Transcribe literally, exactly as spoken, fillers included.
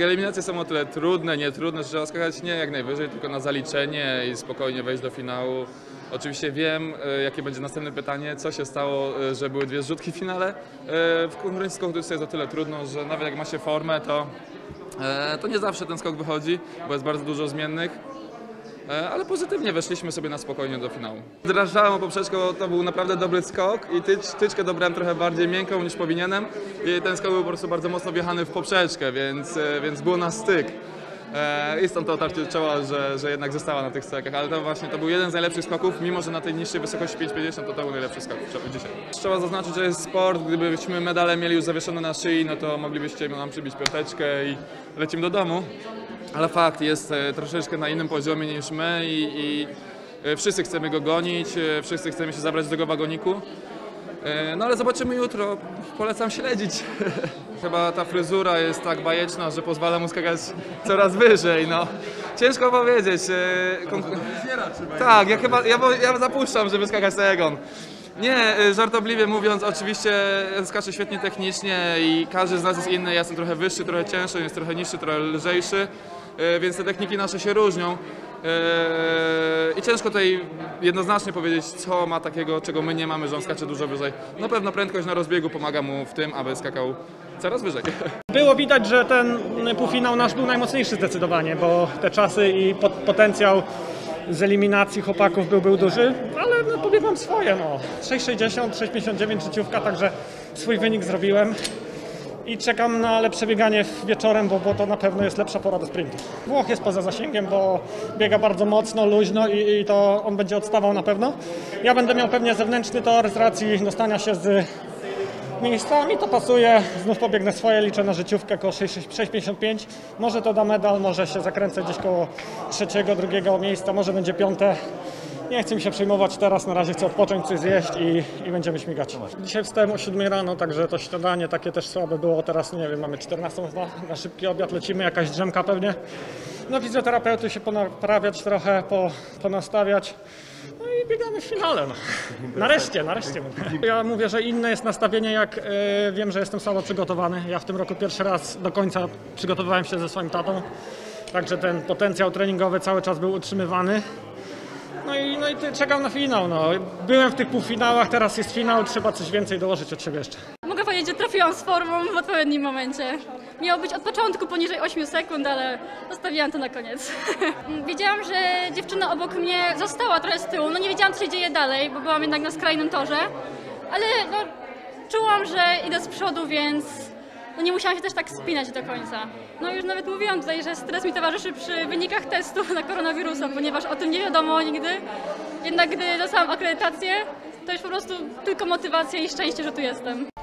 Eliminacje są o tyle trudne, nie trudne, że trzeba skakać nie jak najwyżej, tylko na zaliczenie i spokojnie wejść do finału. Oczywiście wiem, jakie będzie następne pytanie, co się stało, że były dwie zrzutki w finale. W konkurencji skoków jest o tyle trudno, że nawet jak ma się formę, to, to nie zawsze ten skok wychodzi, bo jest bardzo dużo zmiennych. Ale pozytywnie weszliśmy sobie na spokojnie do finału. Zdrażałem o poprzeczkę, to był naprawdę dobry skok i tycz, tyczkę dobrałem trochę bardziej miękką niż powinienem. I ten skok był po prostu bardzo mocno wjechany w poprzeczkę, więc, więc było na styk. I stąd to otarcie czoła, że, że jednak została na tych skokach, ale to właśnie to był jeden z najlepszych skoków, mimo że na tej niższej wysokości pięć pięćdziesiąt to, to był najlepszy skok dzisiaj. Trzeba zaznaczyć, że jest sport, gdybyśmy medale mieli już zawieszone na szyi, no to moglibyście nam przybić piąteczkę i lecimy do domu. Ale fakt jest troszeczkę na innym poziomie niż my i, i wszyscy chcemy go gonić, wszyscy chcemy się zabrać do tego wagoniku. No ale zobaczymy jutro, polecam śledzić. Chyba ta fryzura jest tak bajeczna, że pozwala mu skakać coraz wyżej, no. Ciężko powiedzieć. Konkur... Tak, ja chyba ja, ja zapuszczam, żeby skakać na Egon. Nie, żartobliwie mówiąc, oczywiście skaczę świetnie technicznie i każdy z nas jest inny. Ja jestem trochę wyższy, trochę cięższy, jest trochę niższy, trochę lżejszy, więc te techniki nasze się różnią. I ciężko tutaj jednoznacznie powiedzieć, co ma takiego, czego my nie mamy, że on skacze dużo wyżej. Na pewno prędkość na rozbiegu pomaga mu w tym, aby skakał coraz wyżej. Było widać, że ten półfinał nasz był najmocniejszy zdecydowanie, bo te czasy i potencjał z eliminacji chłopaków był, był duży, ale no, powiem wam swoje. No. sześć sześćdziesiąt, sześć pięćdziesiąt dziewięć życiówka, także swój wynik zrobiłem. I czekam na lepsze bieganie wieczorem, bo, bo to na pewno jest lepsza pora do sprintu. Włoch jest poza zasięgiem, bo biega bardzo mocno, luźno i, i to on będzie odstawał na pewno. Ja będę miał pewnie zewnętrzny tor z racji dostania się z miejscami, to pasuje. Znów pobiegnę swoje, liczę na życiówkę około sześć pięćdziesiąt pięć. Może to da medal, może się zakręcę gdzieś koło trzeciego, drugiego miejsca, może będzie piąte. Nie chcę mi się przejmować teraz, na razie chcę odpocząć, coś zjeść i, i będziemy śmigać. Dzisiaj wstałem o siódmej rano, także to śniadanie takie też słabe było. Teraz, nie wiem, mamy czternastą chyba, na szybki obiad lecimy, jakaś drzemka pewnie. No fizjoterapeuty się ponaprawiać trochę, po, ponastawiać. No i biegamy w finale. No. Nareszcie, nareszcie. Ja mówię, że inne jest nastawienie, jak yy, wiem, że jestem słabo przygotowany. Ja w tym roku pierwszy raz do końca przygotowywałem się ze swoim tatą. Także ten potencjał treningowy cały czas był utrzymywany. No i, no i czekam na finał. No. Byłem w tych półfinałach, teraz jest finał, trzeba coś więcej dołożyć od siebie jeszcze. Mogę powiedzieć, że trafiłam z formą w odpowiednim momencie. Miało być od początku poniżej ośmiu sekund, ale zostawiłam to na koniec. Wiedziałam, że dziewczyna obok mnie została trochę z tyłu. No nie wiedziałam, co się dzieje dalej, bo byłam jednak na skrajnym torze. Ale no, czułam, że idę z przodu, więc... No nie musiałam się też tak spinać do końca. No już nawet mówiłam tutaj, że stres mi towarzyszy przy wynikach testów na koronawirusa, ponieważ o tym nie wiadomo nigdy. Jednak gdy dostałam akredytację, to już po prostu tylko motywacja i szczęście, że tu jestem.